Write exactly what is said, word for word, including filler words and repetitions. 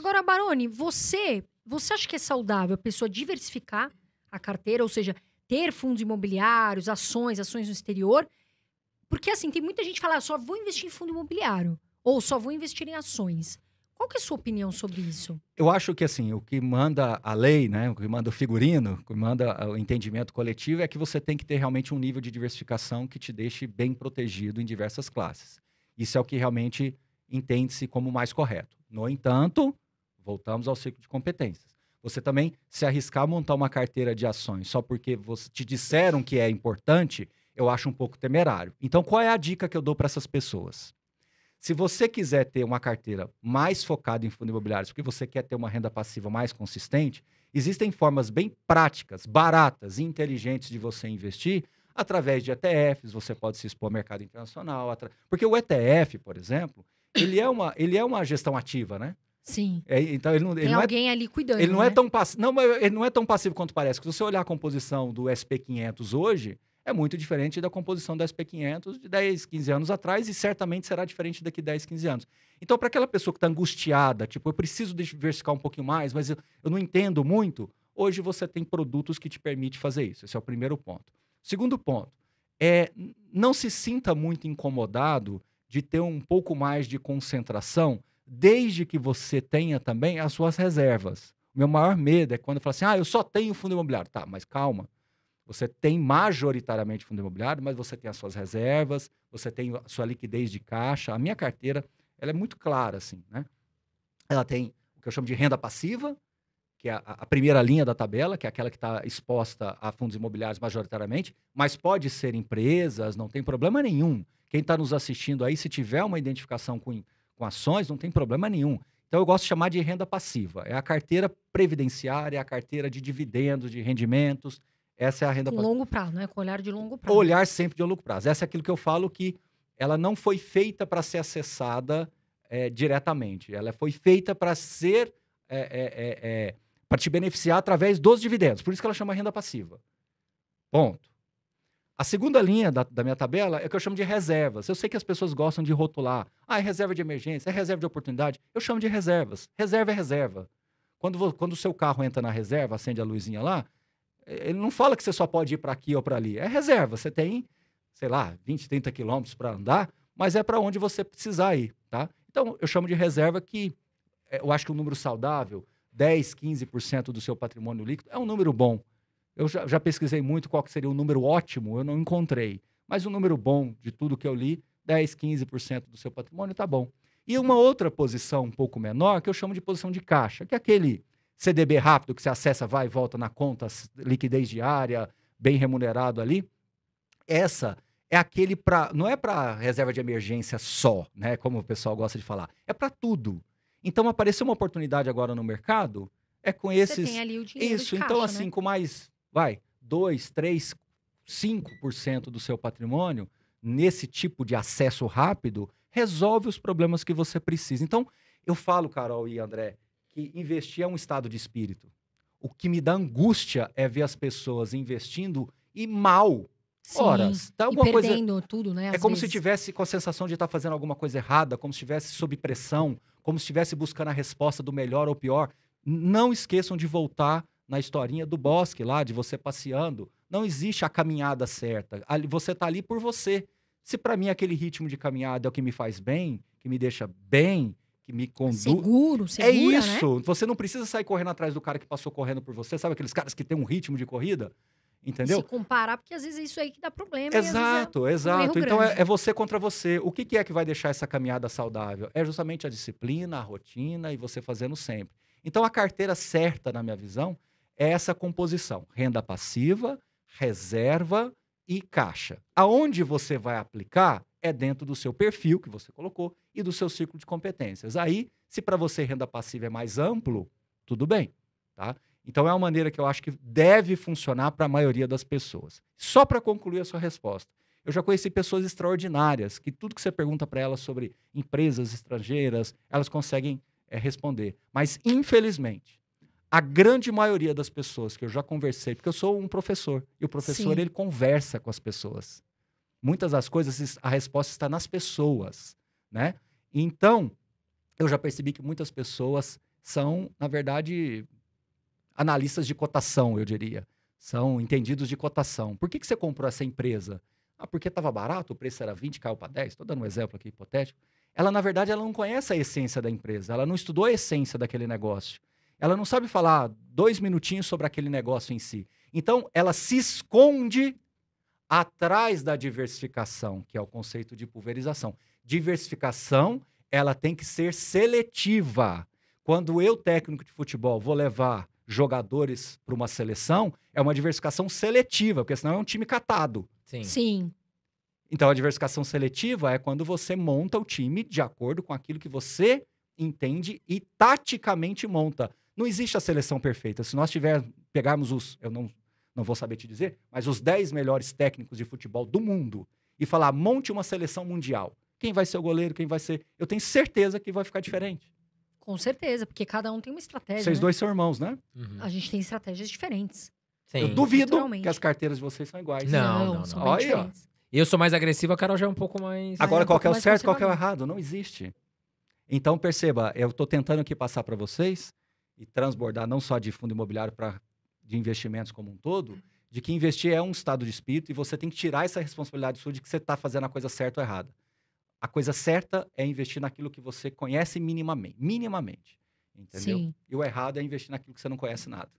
Agora, Baroni, você, você acha que é saudável a pessoa diversificar a carteira? Ou seja, ter fundos imobiliários, ações, ações no exterior? Porque, assim, tem muita gente que fala, ah, só vou investir em fundo imobiliário. Ou só vou investir em ações. Qual que é a sua opinião sobre isso? Eu acho que, assim, o que manda a lei, né, o que manda o figurino, o que manda o entendimento coletivo é que você tem que ter realmente um nível de diversificação que te deixe bem protegido em diversas classes. Isso é o que realmente entende-se como mais correto. No entanto, voltamos ao ciclo de competências. Você também se arriscar a montar uma carteira de ações só porque você, te disseram que é importante, eu acho um pouco temerário. Então, qual é a dica que eu dou para essas pessoas? Se você quiser ter uma carteira mais focada em fundos imobiliários, porque você quer ter uma renda passiva mais consistente, existem formas bem práticas, baratas e inteligentes de você investir através de E T Fs, você pode se expor ao mercado internacional. Atra... Porque o E T F, por exemplo, ele é uma, ele é uma gestão ativa, né? Sim. É, então ele não, ele Tem não alguém é, ali cuidando, ele não, né? é tão pass... não, ele não é tão passivo quanto parece. Se você olhar a composição do S P quinhentos hoje, é muito diferente da composição do S P quinhentos de dez, quinze anos atrás e certamente será diferente daqui dez, quinze anos. Então, para aquela pessoa que está angustiada, tipo, eu preciso diversificar um pouquinho mais, mas eu, eu não entendo muito, hoje você tem produtos que te permitem fazer isso. Esse é o primeiro ponto. Segundo ponto, é, não se sinta muito incomodado de ter um pouco mais de concentração, desde que você tenha também as suas reservas. O meu maior medo é quando eu falo assim, ah, eu só tenho fundo imobiliário. Tá, mas calma. Você tem majoritariamente fundo imobiliário, mas você tem as suas reservas, você tem a sua liquidez de caixa. A minha carteira, ela é muito clara, assim, né? Ela tem o que eu chamo de renda passiva, que é a, a primeira linha da tabela, que é aquela que está exposta a fundos imobiliários majoritariamente, mas pode ser empresas, não tem problema nenhum. Quem está nos assistindo aí, se tiver uma identificação com, com ações, não tem problema nenhum. Então, eu gosto de chamar de renda passiva. É a carteira previdenciária, é a carteira de dividendos, de rendimentos. Essa é a renda passiva. Longo prazo, né? Com olhar de longo prazo. Olhar sempre de longo prazo. Essa é aquilo que eu falo que ela não foi feita para ser acessada é, diretamente. Ela foi feita para ser... É, é, é, é, para te beneficiar através dos dividendos. Por isso que ela chama renda passiva. Ponto. A segunda linha da, da minha tabela é o que eu chamo de reservas. Eu sei que as pessoas gostam de rotular. Ah, é reserva de emergência, é reserva de oportunidade. Eu chamo de reservas. Reserva é reserva. Quando, quando o seu carro entra na reserva, acende a luzinha lá, ele não fala que você só pode ir para aqui ou para ali. É reserva. Você tem, sei lá, vinte, trinta quilômetros para andar, mas é para onde você precisar ir, tá? Então, eu chamo de reserva que eu acho que um número saudável, dez, quinze por cento do seu patrimônio líquido, é um número bom. Eu já, já pesquisei muito qual que seria o número ótimo, eu não encontrei. Mas um número bom de tudo que eu li, dez, quinze por cento do seu patrimônio, tá bom. E uma outra posição um pouco menor, que eu chamo de posição de caixa, que é aquele... C D B rápido, que você acessa, vai e volta na conta, liquidez diária, bem remunerado ali. Essa é aquele para... Não é para reserva de emergência só, né? Como o pessoal gosta de falar. É para tudo. Então, apareceu uma oportunidade agora no mercado, é com esses... Você tem ali o dinheiro de caixa, né? Isso, então assim, com mais, vai, dois, três, cinco por cento do seu patrimônio, nesse tipo de acesso rápido, resolve os problemas que você precisa. Então, eu falo, Carol e André, que investir é um estado de espírito. O que me dá angústia é ver as pessoas investindo e mal. Sim, horas. Tá alguma e perdendo coisa... tudo, né? É como vezes. Se tivesse com a sensação de estar tá fazendo alguma coisa errada, como se estivesse sob pressão, como se estivesse buscando a resposta do melhor ou pior. Não esqueçam de voltar na historinha do bosque lá, de você passeando. Não existe a caminhada certa. Você está ali por você. Se para mim aquele ritmo de caminhada é o que me faz bem, que me deixa bem, me condu... Seguro, segura, é isso, né? Você não precisa sair correndo atrás do cara que passou correndo por você, sabe aqueles caras que tem um ritmo de corrida, entendeu? Se comparar, porque às vezes é isso aí que dá problema. Exato, é exato. Um então é, é você contra você. O que, que é que vai deixar essa caminhada saudável? É justamente a disciplina, a rotina e você fazendo sempre. Então a carteira certa, na minha visão, é essa composição. Renda passiva, reserva e caixa. Aonde você vai aplicar é dentro do seu perfil que você colocou e do seu ciclo de competências. Aí, se para você renda passiva é mais amplo, tudo bem, tá? Então, é uma maneira que eu acho que deve funcionar para a maioria das pessoas. Só para concluir a sua resposta. Eu já conheci pessoas extraordinárias que tudo que você pergunta para elas sobre empresas estrangeiras, elas conseguem é, responder. Mas, infelizmente, a grande maioria das pessoas que eu já conversei, porque eu sou um professor, e o professor, Sim. ele conversa com as pessoas. Muitas das coisas, a resposta está nas pessoas, né? Então, eu já percebi que muitas pessoas são, na verdade, analistas de cotação, eu diria. São entendidos de cotação. Por que, que você comprou essa empresa? Ah, porque estava barato, o preço era vinte, caiu para dez. Estou dando um exemplo aqui hipotético. Ela, na verdade, ela não conhece a essência da empresa. Ela não estudou a essência daquele negócio. Ela não sabe falar dois minutinhos sobre aquele negócio em si. Então, ela se esconde atrás da diversificação, que é o conceito de pulverização. Diversificação, ela tem que ser seletiva. Quando eu, técnico de futebol, vou levar jogadores para uma seleção, é uma diversificação seletiva, porque senão é um time catado. Sim. Sim. Então, a diversificação seletiva é quando você monta o time de acordo com aquilo que você entende e taticamente monta. Não existe a seleção perfeita. Se nós tiver, pegarmos os, eu não, não vou saber te dizer, mas os dez melhores técnicos de futebol do mundo e falar, monte uma seleção mundial. Quem vai ser o goleiro, quem vai ser... Eu tenho certeza que vai ficar diferente. Com certeza, porque cada um tem uma estratégia. Vocês, né? Dois são irmãos, né? Uhum. A gente tem estratégias diferentes. Sim. Eu duvido que as carteiras de vocês são iguais. Não, não, não, não. São bem diferentes. E eu sou mais agressivo, a Carol já é um pouco mais... Agora, é um qual que é o certo, qual que é o errado? Não existe. Então, perceba, eu estou tentando aqui passar para vocês e transbordar não só de fundo imobiliário para de investimentos como um todo, de que investir é um estado de espírito e você tem que tirar essa responsabilidade sua de que você está fazendo a coisa certa ou errada. A coisa certa é investir naquilo que você conhece minimamente. Minimamente. Entendeu? Sim. E o errado é investir naquilo que você não conhece nada.